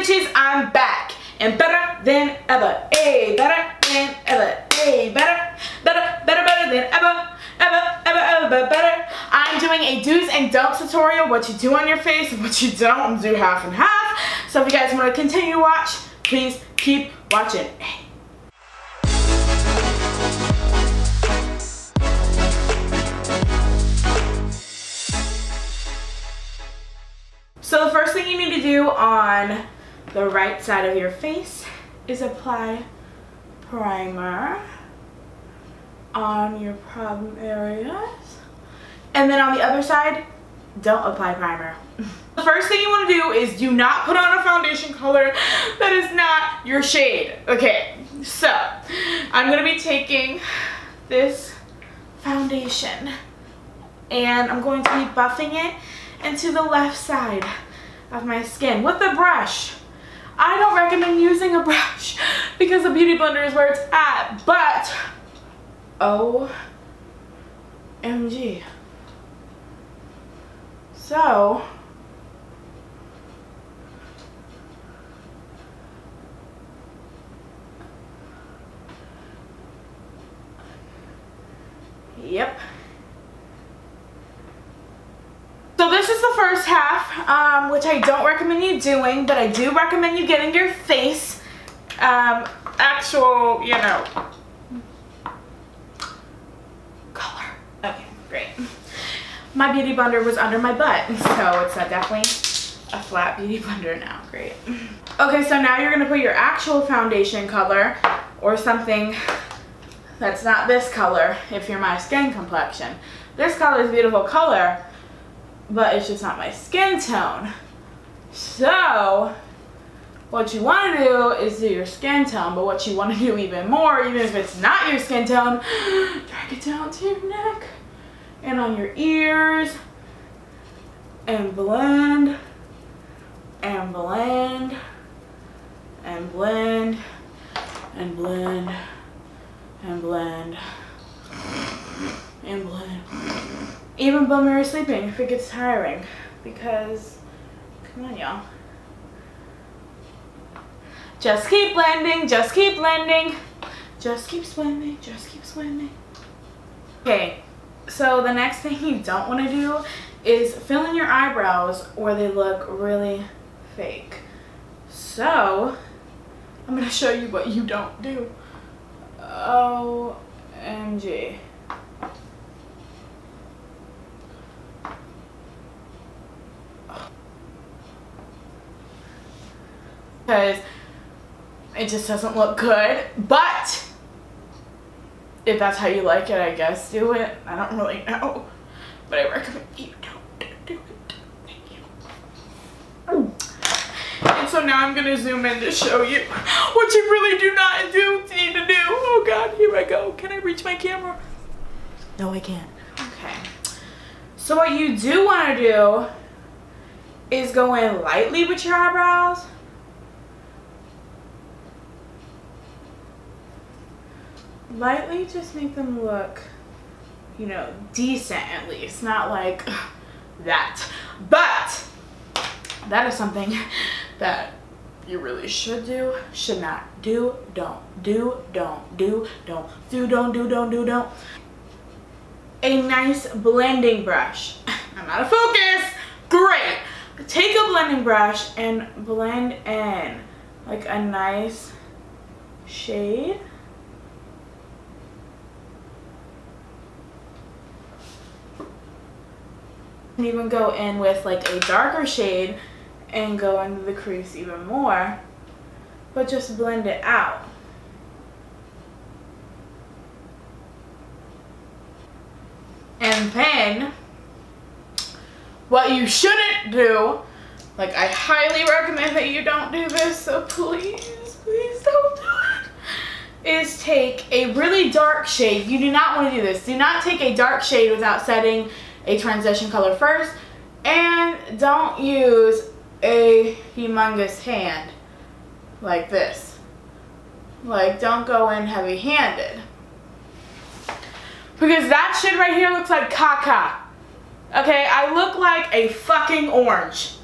bitches, I'm back and better than ever. Hey, better than ever. Hey, better than ever. Better. I'm doing a do's and don'ts tutorial, what you do on your face and what you don't do, half and half. So if you guys want to continue to watch, please keep watching. Hey. So the first thing you need to do on the right side of your face is apply primer on your problem areas, and then on the other side, don't apply primer. The first thing you want to do is do not put on a foundation color that is not your shade. Okay, so I'm going to be taking this foundation and I'm going to be buffing it into the left side of my skin with a brush. I don't recommend using a brush because the Beauty Blender is where it's at, but OMG. So yep. So this is the first half, which I don't recommend you doing, but I do recommend you getting your face actual, you know, my Beauty Blender was under my butt, so it's definitely a flat Beauty Blender now. Great. Okay, so now you're going to put your actual foundation color, or something that's not this color if you're my skin complexion. This color is a beautiful color, but it's just not my skin tone. So what you want to do is do your skin tone, but what you want to do even more, even if it's not your skin tone, drag it down to your neck and on your ears, and blend and blend and blend and blend and blend and blend. Even blend when you're sleeping if it gets tiring, because come on y'all, just keep blending, just keep blending, just keep blending, just keep blending. Okay, so the next thing you don't want to do is fill in your eyebrows where they look really fake. So I'm going to show you what you don't do. OMG. Because it just doesn't look good, but if that's how you like it, I guess do it. I don't really know, but I recommend you don't do it. Thank you. And so now I'm gonna zoom in to show you what you really do not need to do. Oh God, here I go. Can I reach my camera? No, I can't. Okay. So what you do want to do is go in lightly with your eyebrows. Lightly, just make them look, you know, decent at least, not like that. But that is something that you really should do, should not do, don't do, don't do, don't do, don't do, don't do, don't. A nice blending brush. I'm out of focus. Great. Take a blending brush and blend in like a nice shade. Even go in with like a darker shade and go into the crease even more, but just blend it out. And then what you shouldn't do, like I highly recommend that you don't do this, so please don't do it, is take a really dark shade. You do not want to do this. Do not take a dark shade without setting a transition color first, and don't use a humongous hand like this. Like, don't go in heavy-handed, because that shit right here looks like caca. Okay, I look like a fucking orange.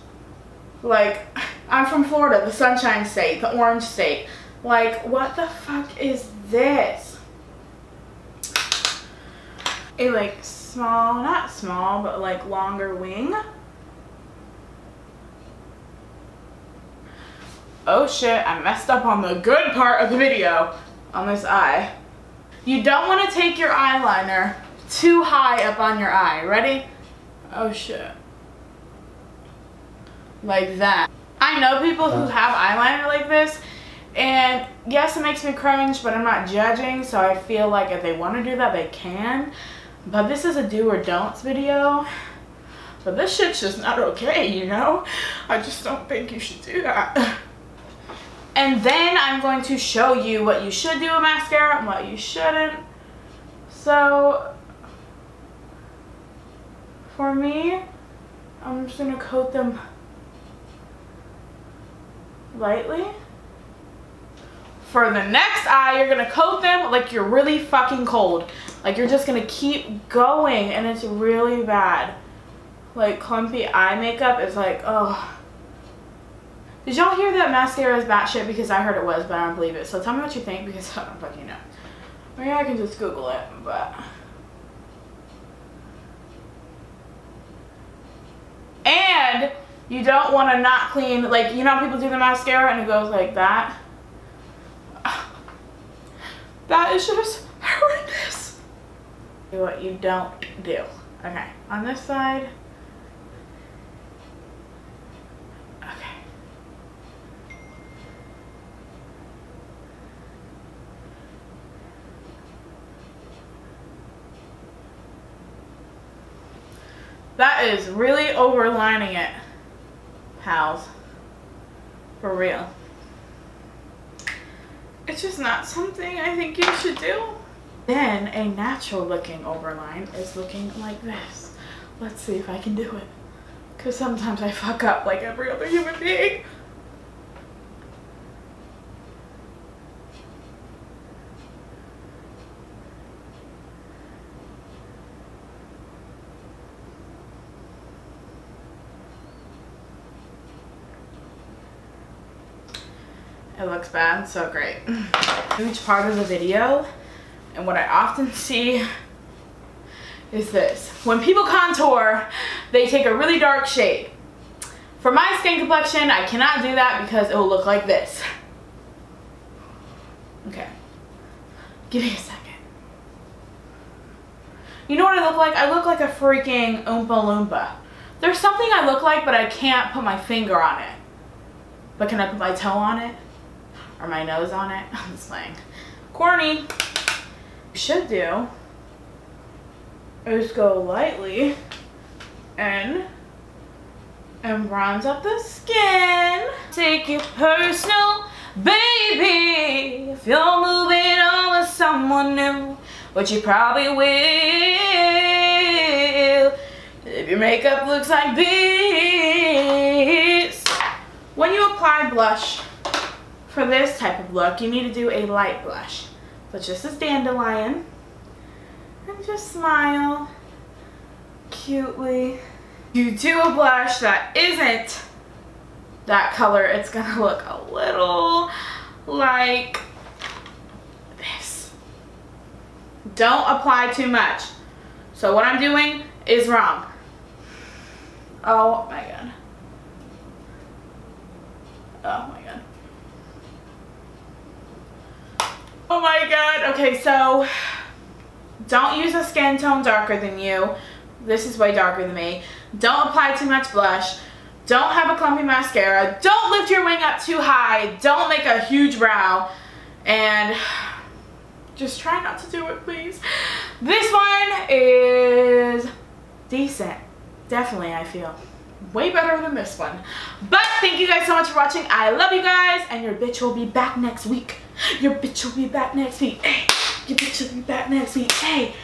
Like I'm from Florida, the Sunshine State, the Orange State. Like, what the fuck is this? A like small, not small, but like longer wing. Oh shit, I messed up on the good part of the video on this eye. You don't want to take your eyeliner too high up on your eye. Ready? Oh shit. Like that. I know people who have eyeliner like this, and yes, it makes me cringe, but I'm not judging, so I feel like if they want to do that, they can. But this is a do or don'ts video. So this shit's just not okay, you know? I just don't think you should do that. And then I'm going to show you what you should do with mascara and what you shouldn't. So, for me, I'm just gonna coat them lightly. For the next eye, you're gonna coat them like you're really fucking cold. Like you're just gonna keep going, and it's really bad. Like clumpy eye makeup is like, oh. Did y'all hear that mascara is batshit? Because I heard it was, but I don't believe it. So tell me what you think, because I don't fucking know. Maybe I can just Google it, but. And you don't want to not clean, like, you know how people do the mascara and it goes like that? That is just horrendous. Do what you don't do. Okay, on this side. That is really overlining it, pals. For real. It's just not something I think you should do. Then a natural looking overline is looking like this. Let's see if I can do it. Because sometimes I fuck up like every other human being. It looks bad, so great. Huge part of the video, and what I often see is this. When people contour, they take a really dark shade. For my skin complexion, I cannot do that because it will look like this. Okay. Give me a second. You know what I look like? I look like a freaking Oompa Loompa. There's something I look like, but I can't put my finger on it. But can I put my toe on it? Or my nose on it? I'm just playing. Corny. What you should do is go lightly and bronze up the skin. Take it personal, baby. If you're moving on with someone new, which you probably will, if your makeup looks like this. When you apply blush, for this type of look, you need to do a light blush. So just as dandelion, and just smile cutely. You do a blush that isn't that color, it's gonna look a little like this. Don't apply too much. So what I'm doing is wrong. Oh my god. Oh my god. Oh my god, okay, so don't use a skin tone darker than you. This is way darker than me. Don't apply too much blush. Don't have a clumpy mascara. Don't lift your wing up too high. Don't make a huge brow. And just try not to do it, please. This one is decent. Definitely, I feel. Way better than this one. But thank you guys so much for watching. I love you guys, and your bitch will be back next week. Your bitch will be back next week. Hey, your bitch will be back next week. Hey,